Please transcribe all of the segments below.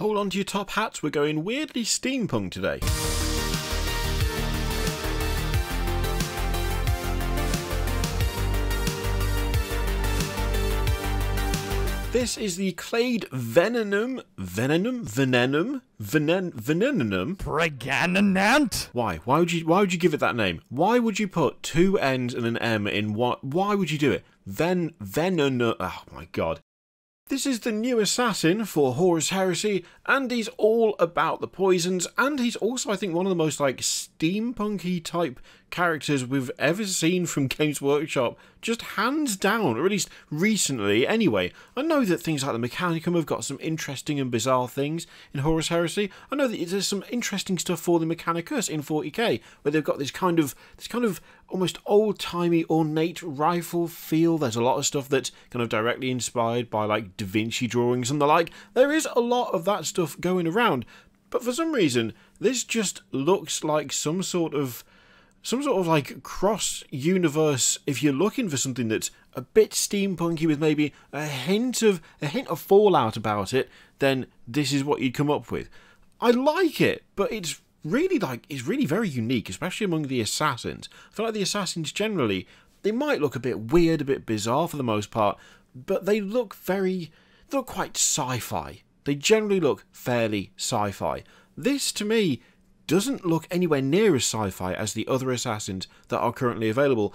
Hold on to your top hats, we're going weirdly steampunk today. This is the Clade Venenum. Preganant? Why? Why would you give it that name? Why would you put two N's and an M in one? Why would you do it? Venenum. Oh my god. This is the new assassin for Horus Heresy, and he's all about the poisons, and he's also, I think, one of the most, like, steampunky type characters we've ever seen from Games Workshop, just hands down, or at least recently anyway. I know that things like the Mechanicum have got some interesting and bizarre things in Horus Heresy. I know that there's some interesting stuff for the Mechanicus in 40k, where they've got this kind of almost old-timey, ornate rifle feel. There's a lot of stuff that's kind of directly inspired by, like, Da Vinci drawings and the like. There is a lot of that stuff going around, but for some reason, this just looks like some sort of like cross-universe, if you're looking for something that's a bit steampunky with maybe a hint of Fallout about it, then this is what you'd come up with. I like it, but it's really very unique, especially among the assassins. I feel like the assassins generally, they might look a bit weird, a bit bizarre for the most part, but they look quite sci-fi. They generally look fairly sci-fi. This, to me, doesn't look anywhere near as sci-fi as the other assassins that are currently available,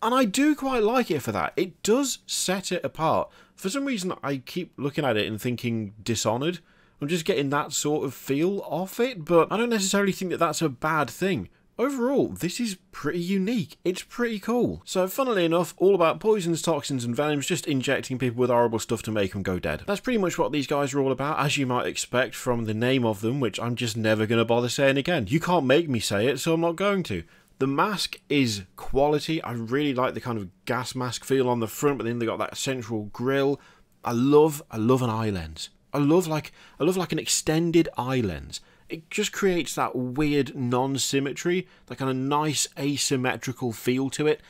and I do quite like it for that. It does set it apart. For some reason, I keep looking at it and thinking Dishonored. I'm just getting that sort of feel off it, but I don't necessarily think that that's a bad thing. Overall, this is pretty unique. It's pretty cool. So, funnily enough, all about poisons, toxins, and venoms, just injecting people with horrible stuff to make them go dead. That's pretty much what these guys are all about, as you might expect from the name of them, which I'm just never going to bother saying again. You can't make me say it, so I'm not going to. The mask is quality. I really like the kind of gas mask feel on the front, but then they got that central grill. I love an eye lens. I love like an extended eye lens. It just creates that weird non-symmetry, that kind of nice asymmetrical feel to it.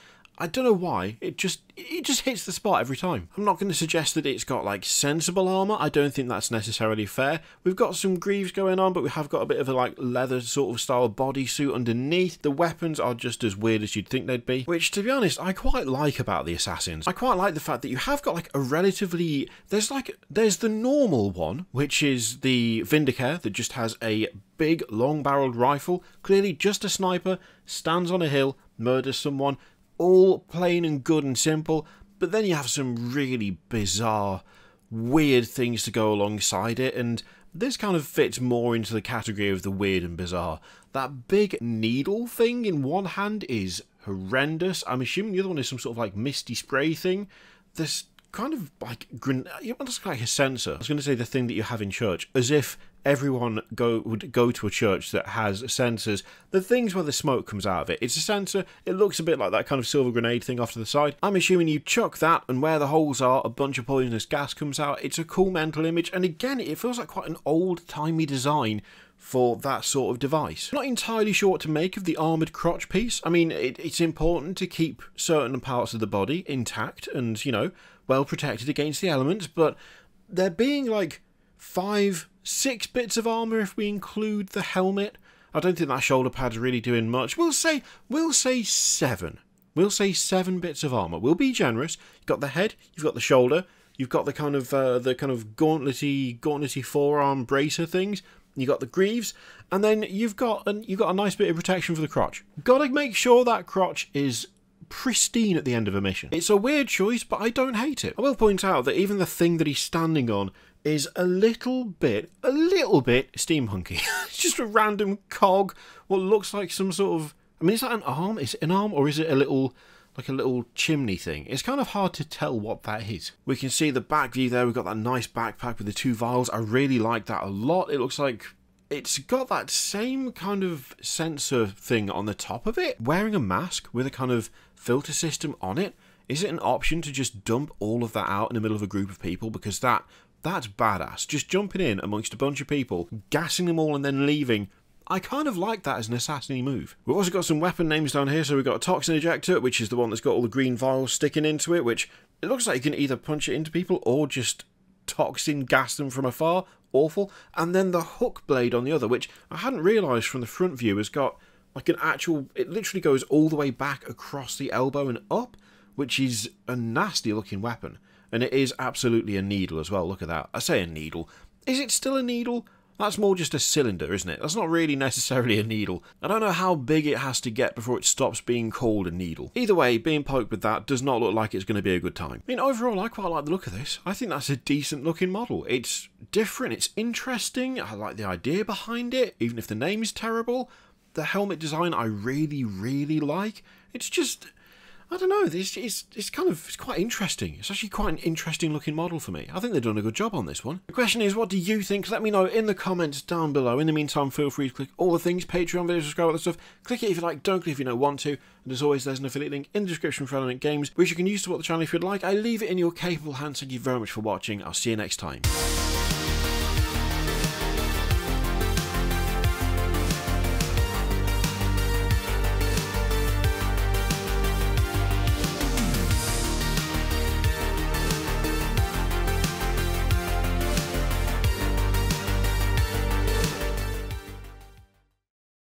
I don't know why, it just hits the spot every time. I'm not going to suggest that it's got, like, sensible armour. I don't think that's necessarily fair. We've got some greaves going on, but we have got a bit of a, like, leather sort of style bodysuit underneath. The weapons are just as weird as you'd think they'd be, which, to be honest, I quite like about the assassins. I quite like the fact that you have got, like, a relatively... There's the normal one, which is the Vindicare, that just has a big, long-barreled rifle. Clearly just a sniper, stands on a hill, murders someone... all plain and good and simple, but then you have some really bizarre, weird things to go alongside it, and this kind of fits more into the category of the weird and bizarre. That big needle thing in one hand is horrendous. I'm assuming the other one is some sort of, like, misty spray thing. This kind of, like, it's like a sensor. I was going to say the thing that you have in church, as if everyone would go to a church that has sensors. The things where the smoke comes out of it. It's a sensor. It looks a bit like that kind of silver grenade thing off to the side. I'm assuming you chuck that, and where the holes are, a bunch of poisonous gas comes out. It's a cool mental image, and again, it feels like quite an old-timey design for that sort of device. I'm not entirely sure what to make of the armoured crotch piece. I mean, it's important to keep certain parts of the body intact and, you know, well protected against the elements, but there being, like, 5, 6 bits of armour if we include the helmet. I don't think that shoulder pad's really doing much. We'll say 7. We'll say 7 bits of armour. We'll be generous. You've got the head, you've got the shoulder, you've got the kind of gauntlet-y forearm bracer things. You got the greaves, and then you've got a nice bit of protection for the crotch. Gotta make sure that crotch is pristine at the end of a mission. It's a weird choice, but I don't hate it. I will point out that even the thing that he's standing on is a little bit steampunky. It's just a random cog, what looks like some sort of... I mean, is that an arm? Is it an arm, or is it a little chimney thing? It's kind of hard to tell what that is. We can see the back view there. We've got that nice backpack with the 2 vials. I really like that a lot. It looks like... it's got that same kind of sensor thing on the top of it. Wearing a mask with a kind of filter system on it, is it an option to just dump all of that out in the middle of a group of people? Because that's badass. Just jumping in amongst a bunch of people, gassing them all and then leaving. I kind of like that as an assassin-y move. We've also got some weapon names down here, so we've got a toxin ejector, which is the one that's got all the green vials sticking into it, which it looks like you can either punch it into people or just toxin gas them from afar. awful. And then the hook blade on the other, which I hadn't realised from the front view, has got like an actual... It literally goes all the way back across the elbow and up, which is a nasty looking weapon. And it is absolutely a needle as well. Look at that. I say a needle. Is it still a needle? That's more just a cylinder, isn't it? That's not really necessarily a needle. I don't know how big it has to get before it stops being called a needle. Either way, being poked with that does not look like it's going to be a good time. I mean, overall, I quite like the look of this. I think that's a decent looking model. It's different, it's interesting, I like the idea behind it, even if the name is terrible. The helmet design I really, really like. It's just... I don't know, it's quite interesting. It's actually quite an interesting looking model for me. I think they've done a good job on this one. The question is, what do you think? Let me know in the comments down below. In the meantime, feel free to click all the things, Patreon, videos, subscribe, all that stuff. Click it if you like, don't click if you don't want to. And as always, there's an affiliate link in the description for Element Games, which you can use to support the channel if you'd like. I leave it in your capable hands. Thank you very much for watching. I'll see you next time.